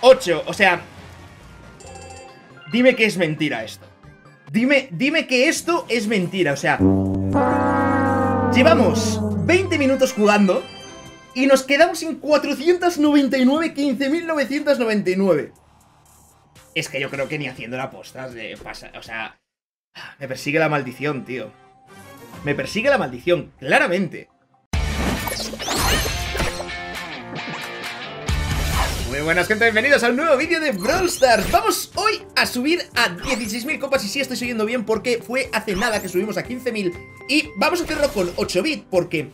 8, o sea... Dime que es mentira esto. Dime que esto es mentira, o sea... Llevamos 20 minutos jugando y nos quedamos en 499, 15.999. Es que yo creo que ni haciendo la posta pasa, o sea... Me persigue la maldición, tío. Me persigue la maldición, claramente. Muy buenas, gente, bienvenidos a un nuevo vídeo de Brawl Stars. Vamos hoy a subir a 16.000 copas, y sí estoy subiendo bien porque fue hace nada que subimos a 15.000. Y vamos a hacerlo con 8 bits porque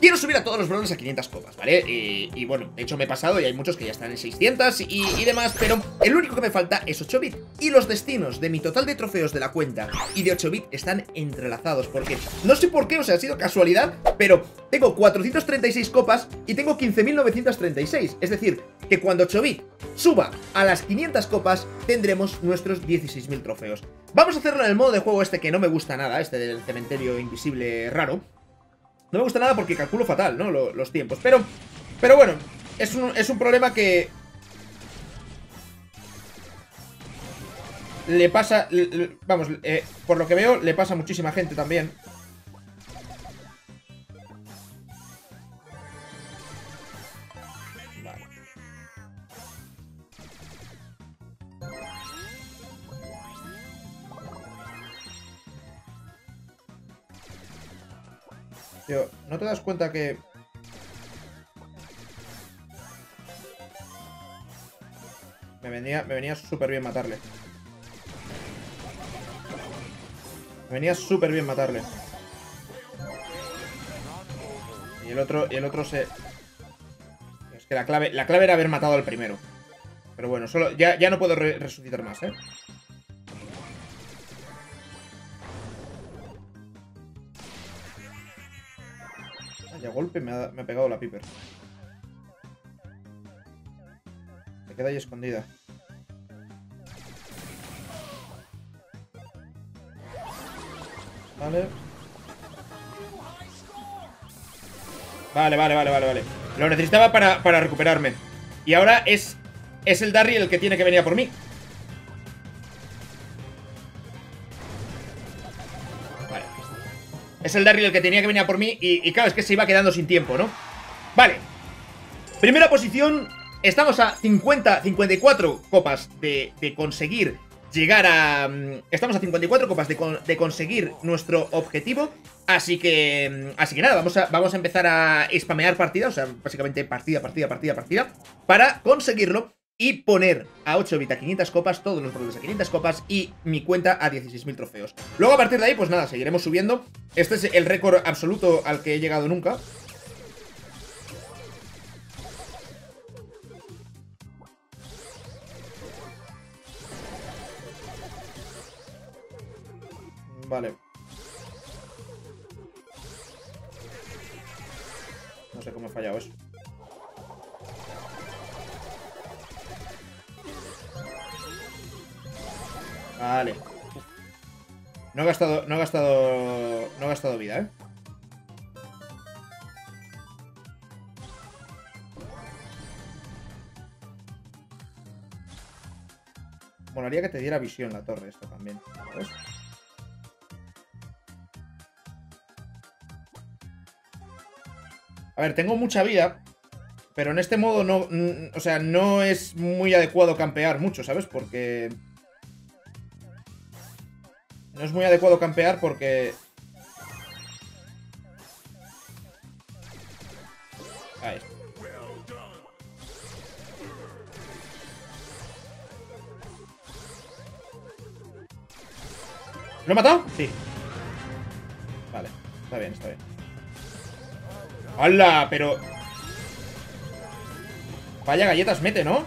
quiero subir a todos los brawlers a 500 copas, ¿vale? Y bueno, de hecho me he pasado y hay muchos que ya están en 600 y demás, pero el único que me falta es 8 bits. Y los destinos de mi total de trofeos de la cuenta y de 8 bits están entrelazados porque no sé por qué, o sea, ha sido casualidad, pero tengo 436 copas y tengo 15.936, es decir... que cuando 8bit suba a las 500 copas tendremos nuestros 16.000 trofeos. Vamos a hacerlo en el modo de juego este que no me gusta nada, este del cementerio invisible raro. No me gusta nada porque calculo fatal, ¿no? Los tiempos, pero bueno, es un problema que... le pasa... vamos, por lo que veo, le pasa a muchísima gente también. Tío, ¿no te das cuenta que...? Me venía súper bien matarle. Me venía súper bien matarle. Y el otro se... Es que la clave era haber matado al primero. Pero bueno, solo... Ya no puedo resucitar más, ¿eh? A golpe me ha pegado la Piper. Se queda ahí escondida. Vale. Vale. Lo necesitaba para recuperarme. Y ahora es el Darryl el que tiene que venir a por mí. Es el Darryl el que tenía que venir a por mí y claro, es que se iba quedando sin tiempo, ¿no? Vale. Primera posición. Estamos a 54 copas de conseguir llegar a... Estamos a 54 copas de conseguir nuestro objetivo. Así que nada, vamos a empezar a spamear partidas. O sea, básicamente partida. Para conseguirlo y poner a 8bit a 500 copas, todos los problemas a 500 copas y mi cuenta a 16.000 trofeos. Luego a partir de ahí, pues nada, seguiremos subiendo. Este es el récord absoluto al que he llegado nunca. Vale. No sé cómo he fallado eso. Vale. No he gastado vida, ¿eh? Molaría que te diera visión la torre esto también, ¿sabes? A ver, tengo mucha vida, pero en este modo no... O sea, no es muy adecuado campear mucho, ¿sabes? Porque... No es muy adecuado campear porque... Ahí. ¿Lo he matado? Sí. Vale, está bien. ¡Hala! Pero... Vaya galletas mete, ¿no?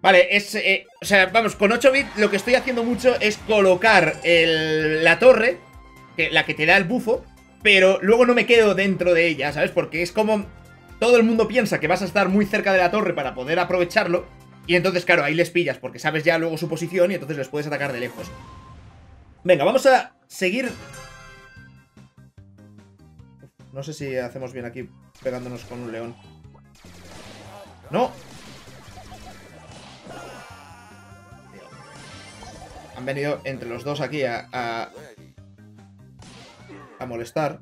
Vale, o sea, vamos, con 8bit lo que estoy haciendo mucho es colocar la torre, la que te da el bufo, pero luego no me quedo dentro de ella, ¿sabes? Porque es como todo el mundo piensa que vas a estar muy cerca de la torre para poder aprovecharlo, y entonces, claro, ahí les pillas, porque sabes ya luego su posición y entonces les puedes atacar de lejos. Venga, vamos a seguir... No sé si hacemos bien aquí pegándonos con un león. ¡No! Han venido entre los dos aquí a molestar.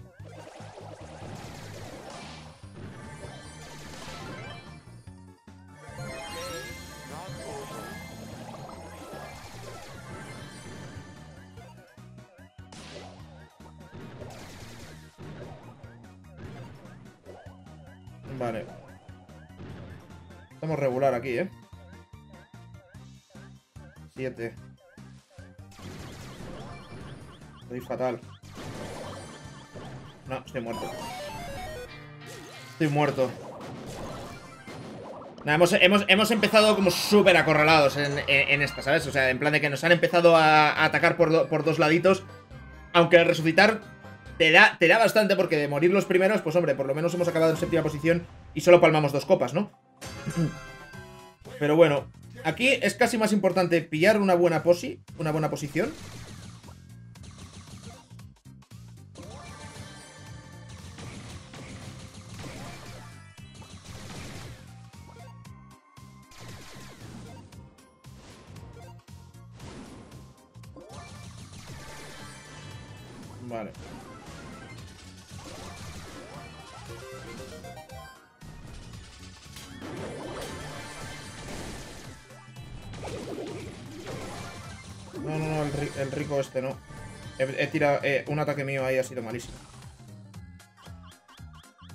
Vale. Estamos regular aquí, ¿eh? 7. Estoy fatal. No, estoy muerto. Estoy muerto. Nah, hemos empezado como súper acorralados en esta, ¿sabes? O sea, en plan de que nos han empezado a atacar por dos laditos. Aunque al resucitar te da bastante, porque de morir los primeros, pues hombre, por lo menos hemos acabado en séptima posición y solo palmamos 2 copas, ¿no? Pero bueno, aquí es casi más importante pillar una buena posi, una buena posición. Vale. No, no, no, el rico este no. He tirado... un ataque mío ahí ha sido malísimo.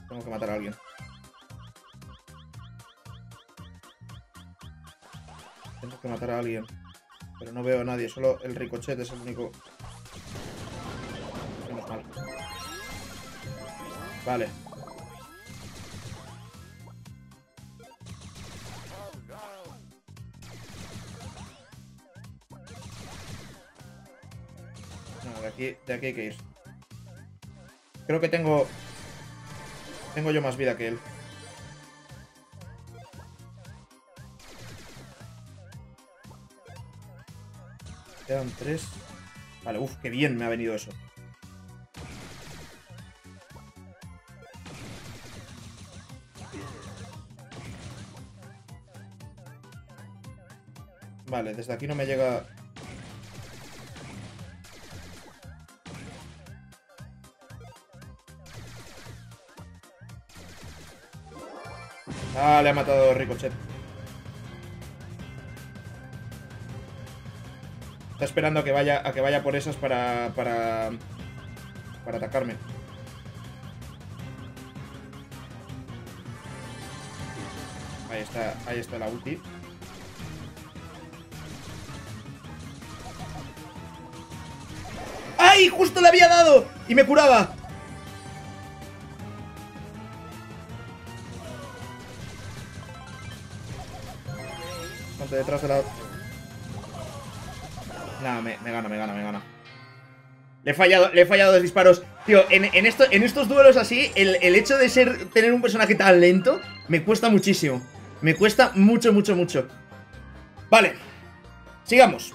Tengo que matar a alguien. Tengo que matar a alguien. Pero no veo a nadie, solo el ricochet es el único... Vale. No, de aquí hay que ir. Creo que tengo yo más vida que él. Quedan 3. Vale, uff, qué bien me ha venido eso. Vale, desde aquí no me llega... Ah, le ha matado Ricochet. Está esperando a que vaya por esas para atacarme. Ahí está la ulti. ¡Ay! ¡Justo le había dado! ¡Y me curaba! Ponte detrás de la... No, me gana. Le he fallado 2 disparos. Tío, en estos duelos así, el hecho de tener un personaje tan lento me cuesta muchísimo. Me cuesta mucho, mucho, mucho. Vale. Sigamos.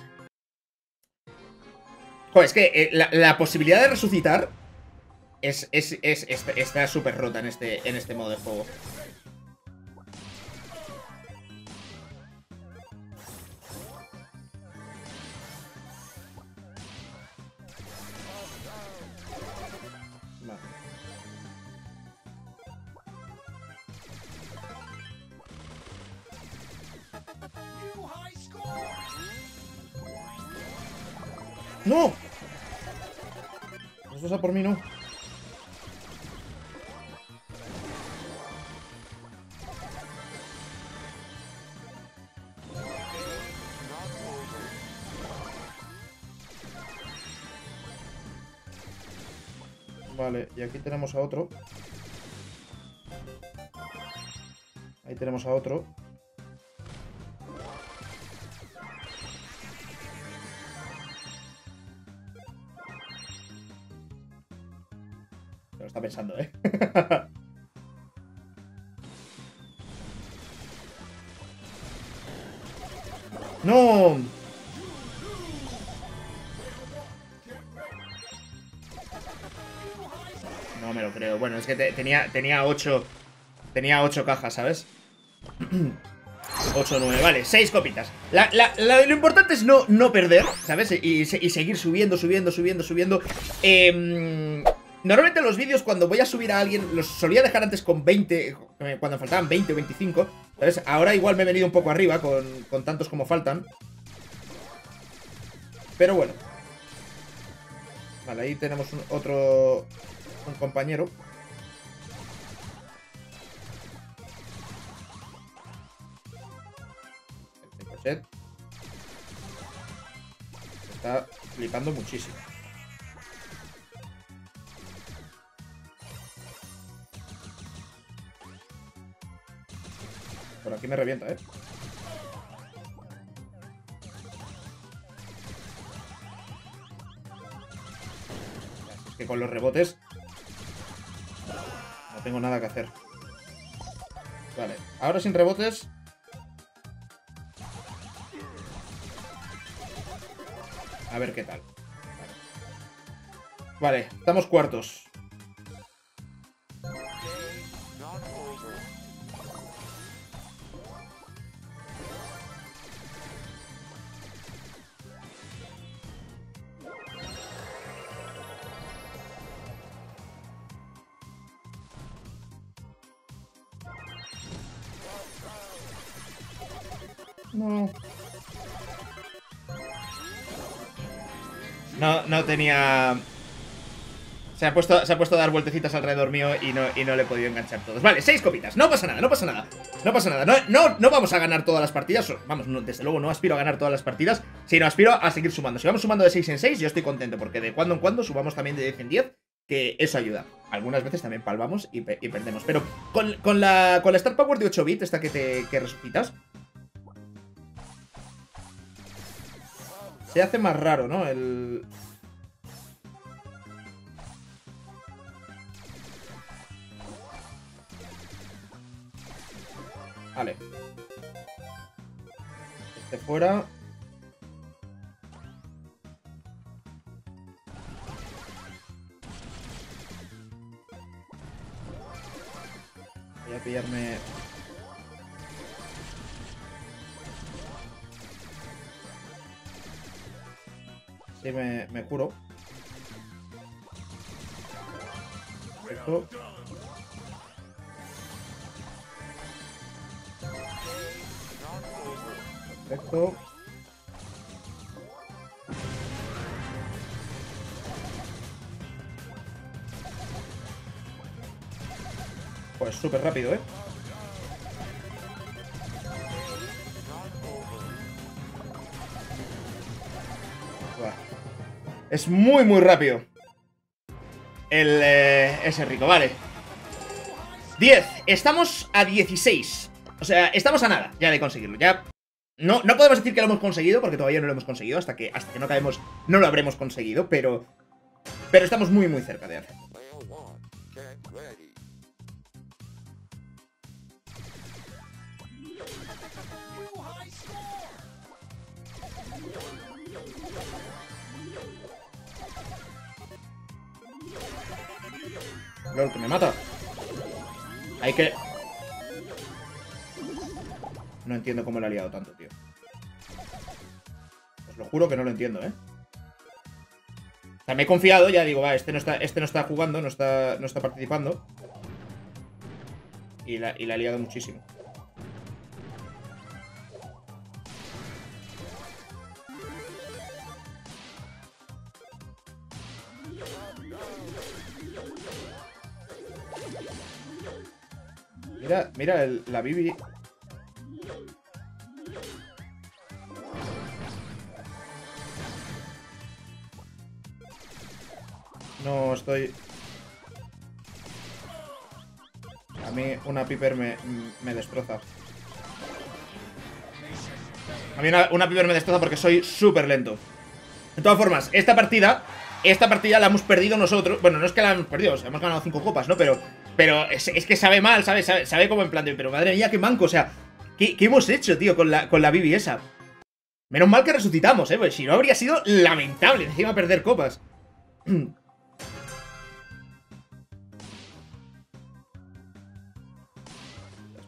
Joder, es que la posibilidad de resucitar está súper rota en este modo de juego. Vale. ¡No! Eso por mí no. Vale, y aquí tenemos a otro. Ahí tenemos a otro. Está pensando, ¿eh? ¡No! No me lo creo. Bueno, es que tenía 8. Tenía 8 cajas, ¿sabes? 8 o 9, vale, 6 copitas. Lo importante es no perder, ¿sabes? Y seguir subiendo. Normalmente los vídeos cuando voy a subir a alguien los solía dejar antes con 20, cuando faltaban 20 o 25, ¿sabes? Ahora igual me he venido un poco arriba con tantos como faltan. Pero bueno. Vale, ahí tenemos un compañero. Está flipando muchísimo. Por aquí me revienta, ¿eh? Es que con los rebotes no tengo nada que hacer. Vale, ahora sin rebotes. A ver qué tal. Vale, estamos cuartos. No. No tenía... Se ha puesto a dar vueltecitas alrededor mío y no le he podido enganchar todos. Vale, 6 copitas. No pasa nada. No vamos a ganar todas las partidas. Vamos, desde luego no aspiro a ganar todas las partidas, sino aspiro a seguir sumando. Si vamos sumando de 6 en 6, yo estoy contento, porque de cuando en cuando subamos también de 10 en 10, que eso ayuda. Algunas veces también palvamos y perdemos. Pero con la Star Power de 8 bits, esta que resucitas, se hace más raro, ¿no? Vale. Este fuera. Voy a pillarme... Sí, me curo. Esto. Perfecto. Pues súper rápido, ¿eh? Buah. Es muy, muy rápido ese rico, vale. 10, estamos a 16. O sea, estamos a nada ya de conseguirlo, ya... No podemos decir que lo hemos conseguido, porque todavía no lo hemos conseguido. Hasta que no caemos, no lo habremos conseguido, pero estamos muy, muy cerca de hacerlo. Lol, que me mata. Hay que... No entiendo cómo le ha liado tanto, tío. Os lo juro que no lo entiendo, ¿eh? O sea, me he confiado, ya digo, va, este no está jugando, no está participando. Y la ha liado muchísimo. Mira la Bibi... No estoy... A mí una Piper me destroza. A mí una Piper me destroza porque soy súper lento. De todas formas, esta partida la hemos perdido nosotros. Bueno, no es que la hemos perdido, o sea, hemos ganado 5 copas, ¿no? Pero es que sabe mal, sabe como en plan de... Pero madre mía, qué manco, o sea... ¿Qué hemos hecho, tío, con la Bibi esa? Menos mal que resucitamos, ¿eh? Pues si no habría sido lamentable encima perder copas.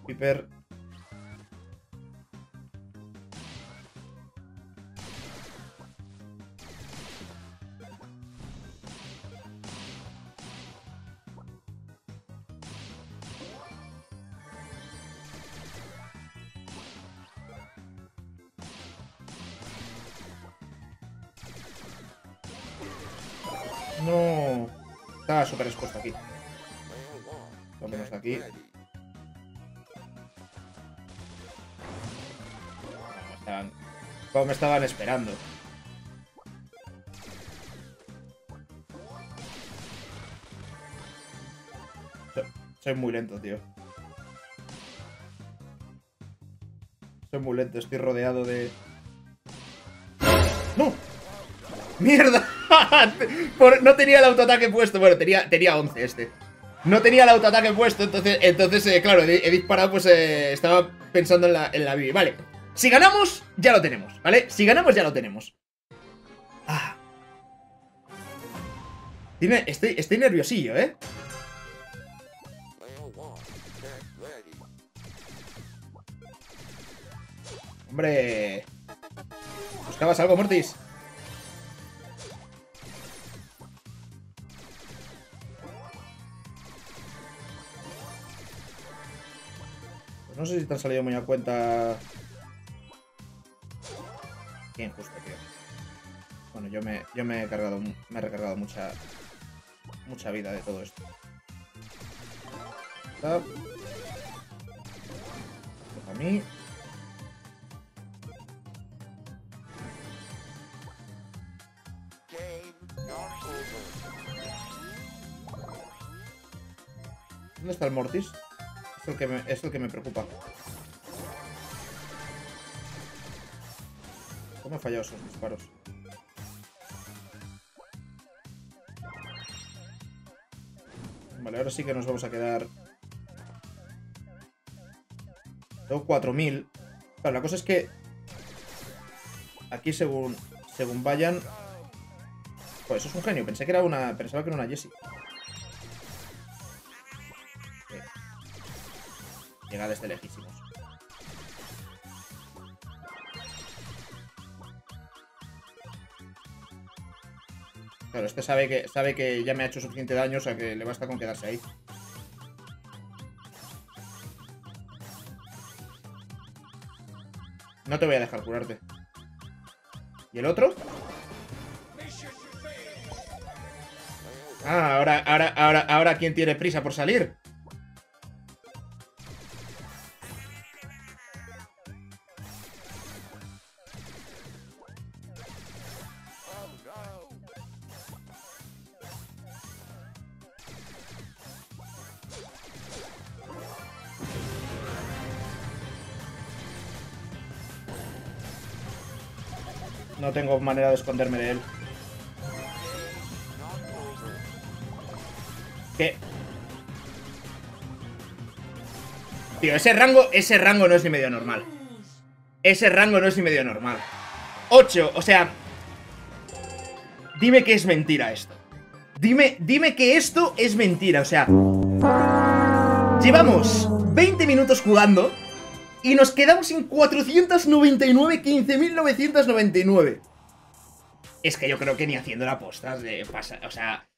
Creeper. No. Está súper expuesto aquí. Lo menos de aquí. Como me estaban esperando. Soy muy lento, tío. Soy muy lento, estoy rodeado de... ¡No! ¡Mierda! No tenía el autoataque puesto. Bueno, tenía 11 este. No tenía el autoataque puesto, entonces claro, he disparado, pues estaba pensando en la bibi. Vale, si ganamos, ya lo tenemos, ¿vale? Si ganamos, ya lo tenemos. Ah. Estoy nerviosillo, ¿eh? Hombre. ¿Buscabas algo, Mortis? No sé si te han salido muy a cuenta. Qué injusto, tío. Bueno, me he recargado mucha vida de todo esto. Stop. Toca a mí. ¿Dónde está el Mortis? Es el que me preocupa. ¿Cómo he fallado esos disparos? Vale, ahora sí que nos vamos a quedar. Tengo 4000. Claro, la cosa es que aquí según vayan. Pues eso es un genio. Pensaba que era una Jessie. Llega desde lejísimos. Claro, este sabe que ya me ha hecho suficiente daño, o sea que le basta con quedarse ahí. No te voy a dejar curarte. ¿Y el otro? Ah, ahora ¿quién tiene prisa por salir? No tengo manera de esconderme de él. ¿Qué? Tío, ese rango no es ni medio normal. Ese rango no es ni medio normal. 8, o sea... Dime que es mentira esto. Dime que esto es mentira, o sea... Llevamos 20 minutos jugando... Y nos quedamos en 499, 15.999. Es que yo creo que ni haciendo la posta pasa, o sea...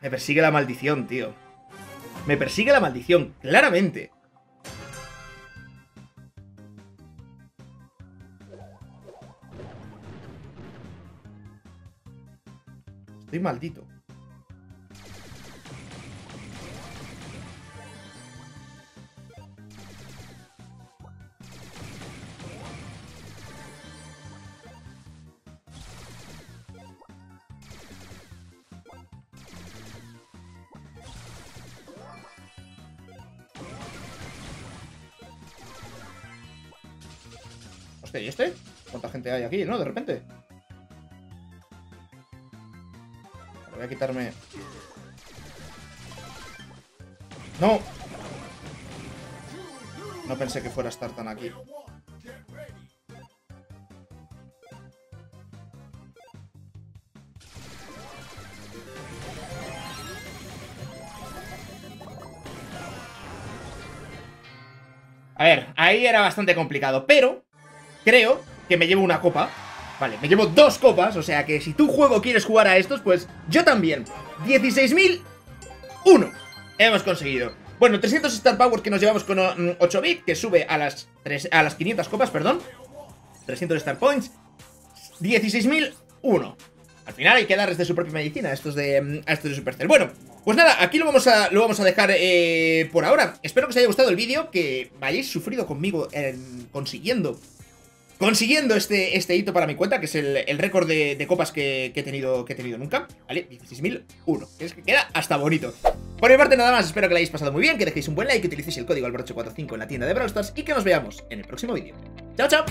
Me persigue la maldición, tío. Me persigue la maldición, claramente. Estoy maldito. ¿Y este? ¿Cuánta gente hay aquí, no? De repente. Ahora voy a quitarme... ¡No! No pensé que fuera a estar tan aquí. A ver, ahí era bastante complicado, pero creo que me llevo una copa. Vale, me llevo dos copas, o sea que si tú juego quieres jugar a estos, pues yo también. 16.001 hemos conseguido. Bueno, 300 Star Power que nos llevamos con 8 bits, que sube a las 500 copas, perdón. 300 Star Points. 16.001. Al final hay que darles de su propia medicina a estos de Supercell. Bueno, pues nada, aquí lo vamos a dejar por ahora. Espero que os haya gustado el vídeo, que hayáis sufrido conmigo consiguiendo este hito para mi cuenta, que es el récord de copas que he tenido nunca, ¿vale? 16.001, es que queda hasta bonito. Por mi parte nada más, espero que lo hayáis pasado muy bien, que dejéis un buen like, que utilicéis el código ALBAR845 en la tienda de Brawl Stars y que nos veamos en el próximo vídeo. ¡Chao, chao!